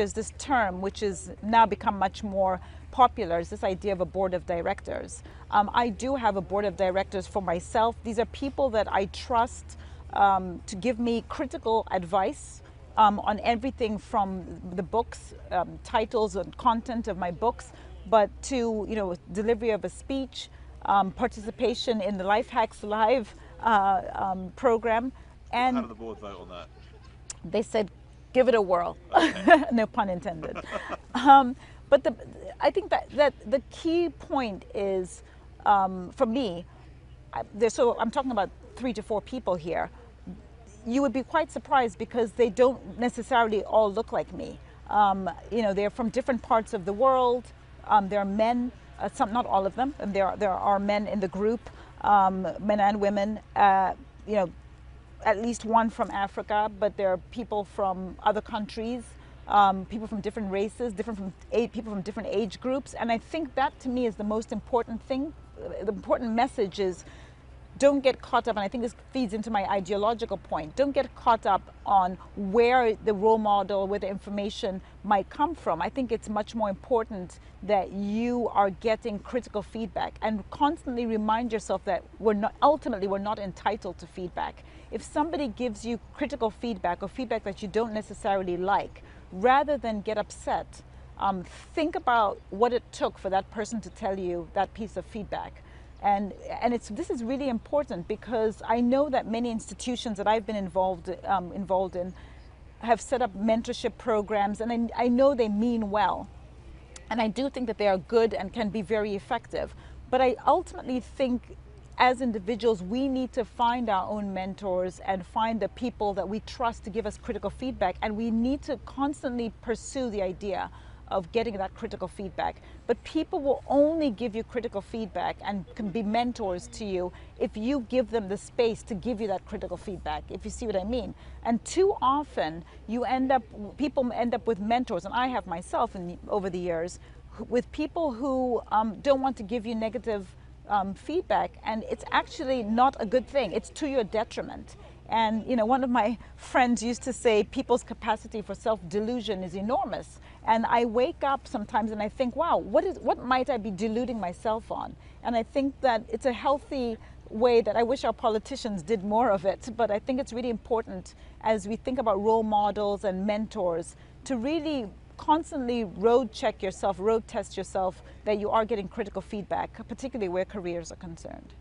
There's this term which is now become much more popular, is this idea of a board of directors. I do have a board of directors for myself. These are people that I trust to give me critical advice on everything from the books, titles and content of my books, but to delivery of a speech, participation in the Life Hacks Live program. And how did the board vote on that? They said, give it a whirl. Okay. No pun intended. But I think that the key point is, for me, so I'm talking about 3 to 4 people here. You would be quite surprised because they don't necessarily all look like me. They're from different parts of the world. There are men, some, not all of them, and there are men in the group, men and women. At least one from Africa, but there are people from other countries, people from different races, people from different age groups. And I think that to me is the most important thing. The important message is don't get caught up, and I think this feeds into my ideological point, don't get caught up on where the role model, where the information might come from. I think it's much more important that you are getting critical feedback and constantly remind yourself that ultimately we're not entitled to feedback. If somebody gives you critical feedback or feedback that you don't necessarily like, rather than get upset, think about what it took for that person to tell you that piece of feedback. And this is really important because I know that many institutions that I've been involved in have set up mentorship programs, and I know they mean well. And I do think that they are good and can be very effective. But I ultimately think as individuals, we need to find our own mentors and find the people that we trust to give us critical feedback. And we need to constantly pursue the idea of getting that critical feedback. But people will only give you critical feedback and can be mentors to you if you give them the space to give you that critical feedback, if you see what I mean. And too often, people end up with mentors, and I have myself over the years, with people who don't want to give you negative feedback, and it's actually not a good thing. It's to your detriment. And one of my friends used to say people's capacity for self-delusion is enormous. And I wake up sometimes and I think, wow, what might I be deluding myself on? And I think that it's a healthy way that I wish our politicians did more of it. But I think it's really important as we think about role models and mentors to really constantly road check yourself, road test yourself that you are getting critical feedback, particularly where careers are concerned.